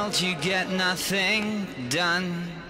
world, you get nothing done.